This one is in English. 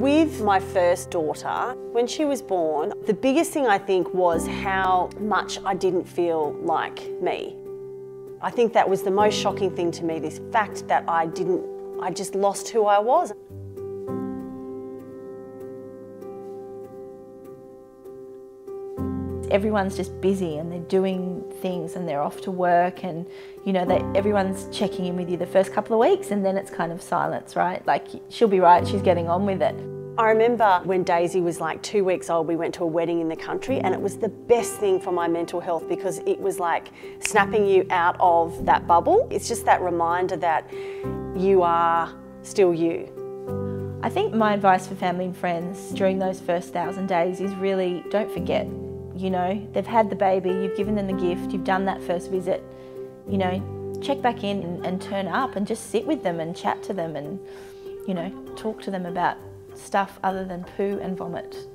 With my first daughter, when she was born, the biggest thing I think was how much I didn't feel like me. I think that was the most shocking thing to me, this fact that I just lost who I was. Everyone's just busy and they're doing things and they're off to work and, you know, everyone's checking in with you the first couple of weeks and then it's kind of silence, right? Like, she'll be right, she's getting on with it. I remember when Daisy was like 2 weeks old, we went to a wedding in the country and it was the best thing for my mental health because it was like snapping you out of that bubble. It's just that reminder that you are still you. I think my advice for family and friends during those first 1,000 days is really don't forget. You know, they've had the baby, you've given them the gift, you've done that first visit, you know, check back in and turn up and just sit with them and chat to them and, you know, talk to them about stuff other than poo and vomit.